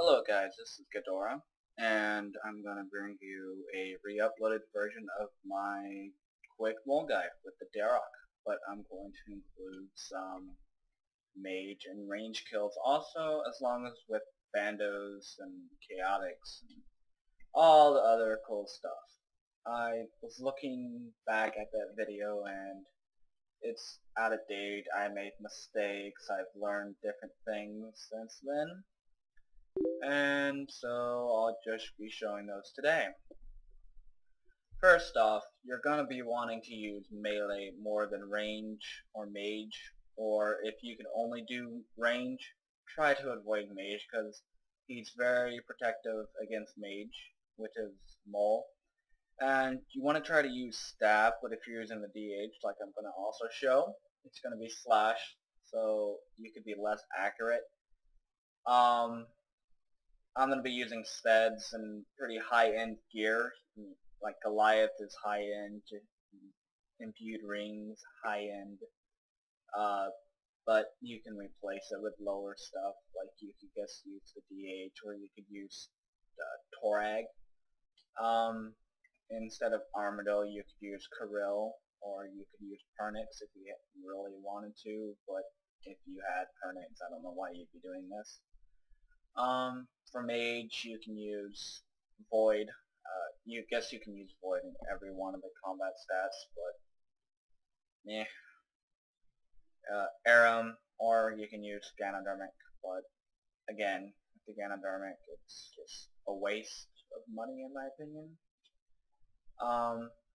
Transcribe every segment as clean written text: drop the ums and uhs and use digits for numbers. Hello guys, this is Ghidorah, and I'm going to bring you a re-uploaded version of my quick wall guide with the Darok, but I'm going to include some mage and range kills also, as long as with bandos and chaotics and all the other cool stuff. I was looking back at that video and it's out of date. I made mistakes, I've learned different things since then. And so I'll just be showing those today. First off, you're going to be wanting to use melee more than range or mage, or if you can only do range, try to avoid mage because he's very protective against mage, which is Maul. And you want to try to use stab, but if you're using the DH, like I'm going to also show, it's going to be slash, so you could be less accurate. I'm going to be using speds and pretty high-end gear, like Goliath is high-end, Imbued Rings high-end, but you can replace it with lower stuff, like you could just use the DH, or you could use Torag. Instead of Armadillo, you could use Kuril, or you could use Pernix if you really wanted to, but if you had Pernix, I don't know why you'd be doing this. For mage, you can use void. You guess you can use void in every one of the combat stats, but meh. Arum, or you can use Ganodermic, but again, with the Ganodermic, it's just a waste of money in my opinion.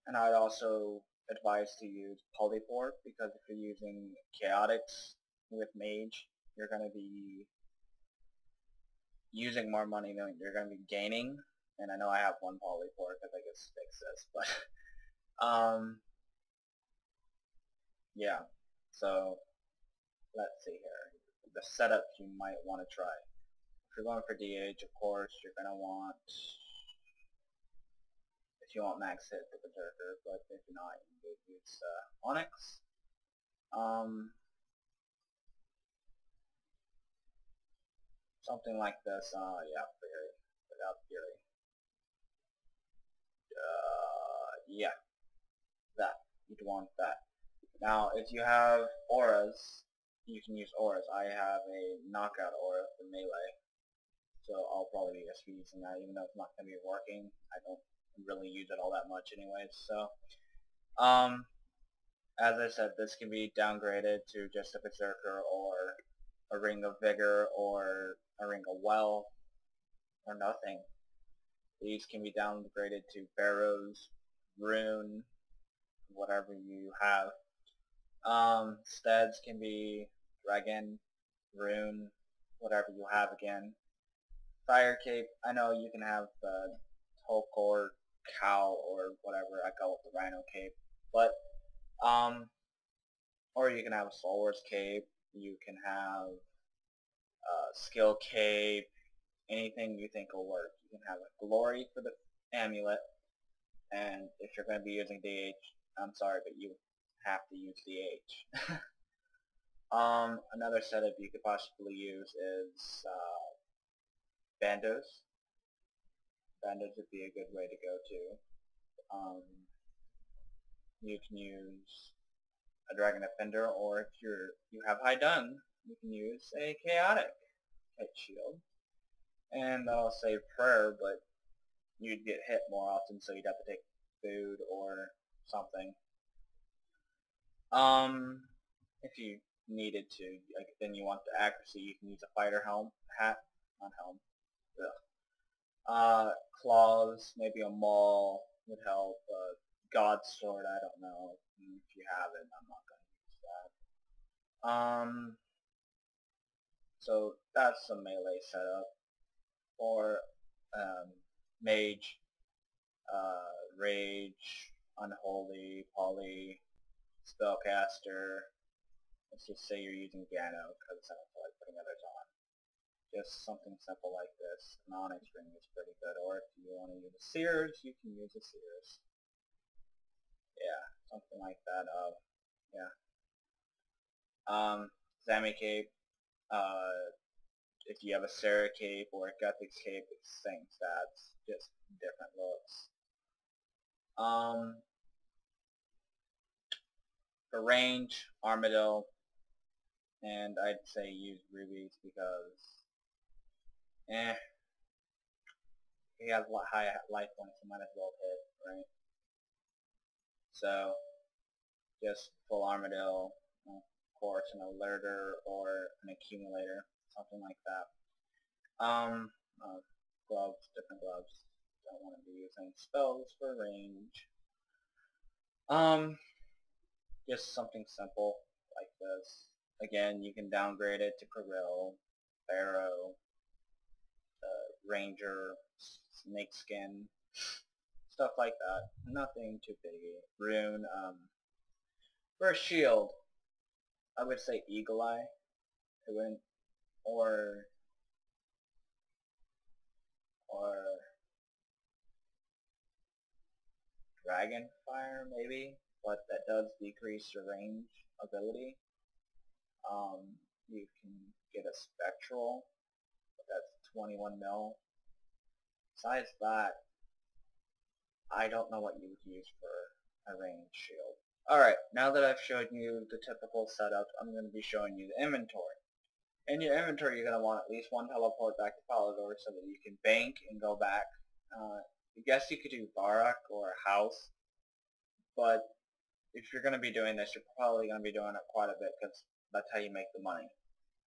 And I'd also advise to use polypore, because if you're using chaotics with mage, you're going to be using more money than you're going to be gaining, and I know I have one polypore because I guess it fixes this, but yeah, so let's see here, the setup you might want to try. If you're going for DH, of course, you're going to want, if you want max hit, the berserker, but if you're not, you can use Onyx. Something like this, yeah, Fury, without Fury. Yeah, that, you'd want that. Now, if you have auras, you can use auras. I have a knockout aura for melee, so I'll probably just be using that, even though it's not going to be working. I don't really use it all that much anyways, so. As I said, this can be downgraded to just a berserker or a Ring of Vigor, or a Ring of Wealth, or nothing. These can be downgraded to barrows, rune, whatever you have. Steads can be dragon, rune, whatever you have again. Fire cape, I know you can have the Tolkor, cow, or whatever, I call it the rhino cape, but, or you can have a stalwart's cape. You can have skill cape, anything you think will work. You can have a glory for the amulet, and if you're going to be using DH, I'm sorry, but you have to use DH. Another setup you could possibly use is bandos. Bandos would be a good way to go to. You can use a dragon offender, or if you have high dun, you can use a chaotic hit shield, and I'll say prayer, but you'd get hit more often, so you'd have to take food or something. If you needed to, like, then you want the accuracy, you can use a fighter hat, ugh. Claws, maybe a maul would help. God's sword, I don't know if you have it, I'm not going to use that. So that's the melee setup. Or mage, rage, unholy, poly, spellcaster. Let's just say you're using Gano because I don't feel like putting others on. Just something simple like this. An Onyx ring is pretty good. Or if you want to use a Seers, you can use a Seers. Yeah, something like that. Yeah. Zami cape, if you have a Sarah cape or a Guthix cape, it's the same stats, just different looks. For range, Armadillo, and I'd say use rubies because, he has high life points, he might as well hit, right? So, just full Armadillo, of course, an alerter or an accumulator, something like that. Gloves, different gloves, don't want to be using spells for range. Just something simple like this. Again, you can downgrade it to Kuril, Barrow, Ranger, Snakeskin, stuff like that. Nothing too biggie. Rune, for a shield, I would say Eagle Eye. I wouldn't, or Dragon Fire maybe, but that does decrease your range ability. You can get a Spectral, but that's 21 mil. Besides that, I don't know what you would use for a range shield. Alright, now that I've showed you the typical setup, I'm going to be showing you the inventory. In your inventory, you're going to want at least one teleport back to Falador so that you can bank and go back. I guess you could do Darok or House, but if you're going to be doing this, you're probably going to be doing it quite a bit because that's how you make the money.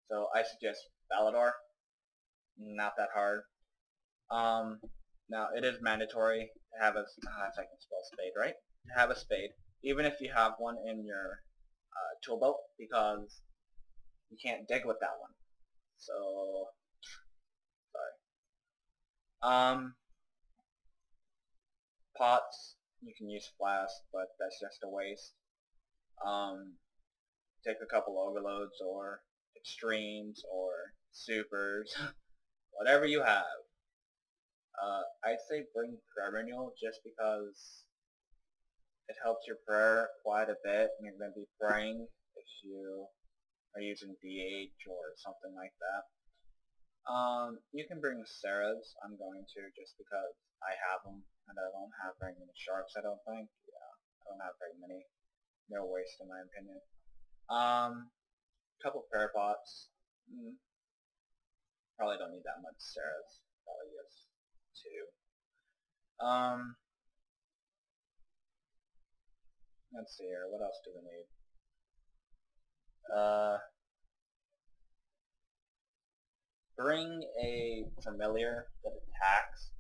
So I suggest Falador. Not that hard. Now, it is mandatory to have a... if I can spell spade, right? To have a spade. Even if you have one in your tool belt, because you can't dig with that one. So, sorry. Pots, you can use flask, but that's just a waste. Take a couple overloads or extremes or supers, whatever you have. I'd say bring prayer manual just because it helps your prayer quite a bit, and you're going to be praying if you are using DH or something like that. You can bring Seroths. I'm going to just because I have them, and I don't have very many sharps, I don't think. Yeah, I don't have very many. No waste in my opinion. Couple prayer pots. Probably don't need that much Seroths. Probably just two. Let's see here, what else do we need? Bring a familiar that attacks.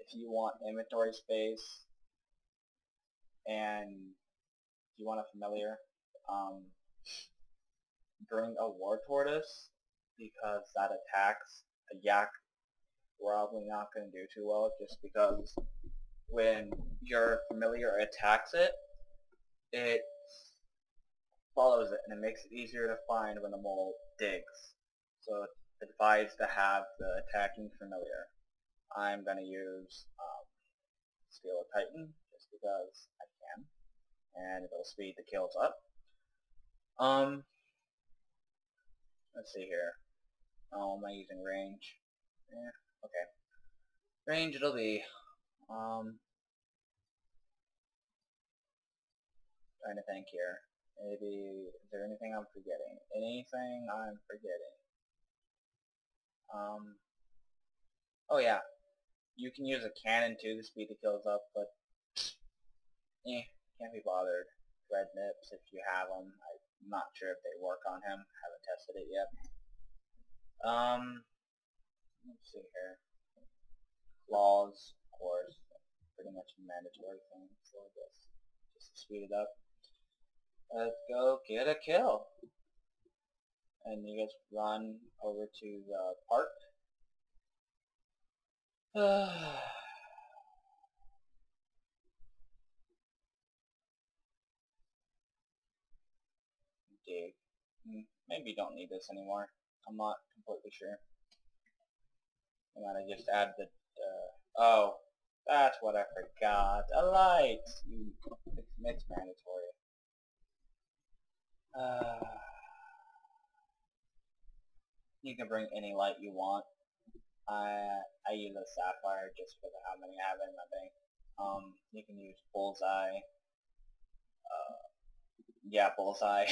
If you want inventory space and you want a familiar, bring a war tortoise because that attacks. A yak, we're probably not going to do too well just because when your familiar attacks it, it follows it, and it makes it easier to find when the mole digs. So it's advised to have the attacking familiar. I'm going to use Steel of Titan, just because I can, and it'll speed the kills up. Let's see here. Oh, am I using range? Yeah, okay. Range it'll be, trying to think here. Maybe, is there anything I'm forgetting? Anything I'm forgetting? Oh yeah. You can use a cannon too to speed the kills up, but, can't be bothered. Red nips, if you have them. I'm not sure if they work on him. I haven't tested it yet. Let's see here. Claws, of course. Pretty much a mandatory thing for this. Just to speed it up. Let's go get a kill. And you guys run over to the park. Dig. Maybe you don't need this anymore. I'm not completely sure. I'm gonna just add the... oh, that's what I forgot. A light! It's mandatory. you can bring any light you want. I use a sapphire just because of how many I have in my bank. You can use bullseye. Yeah, bullseye.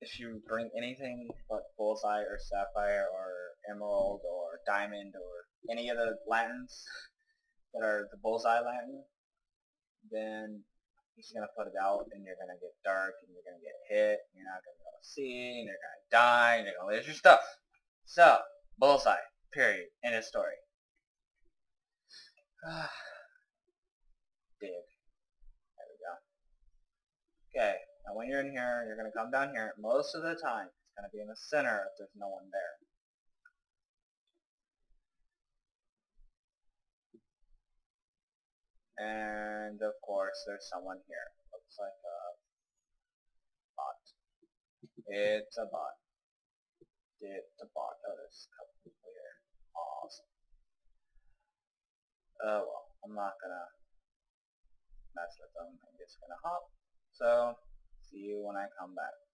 If you bring anything but bullseye or sapphire or emerald or diamond or any of the lanterns that are the bullseye lantern, then you're just going to put it out and you're going to get dark and you're going to get hit and you're not going to be able to see and you're going to die and you're going to lose your stuff. So, bullseye, period. End of story. Dig. There we go. Okay, now when you're in here, you're going to come down here. Most of the time, it's going to be in the center if there's no one there. And of course, there's someone here. Looks like a bot. It's a bot. It's a bot. Oh, there's a couple people here. Awesome. Oh well, I'm not gonna mess with them. I'm just gonna hop. So, see you when I come back.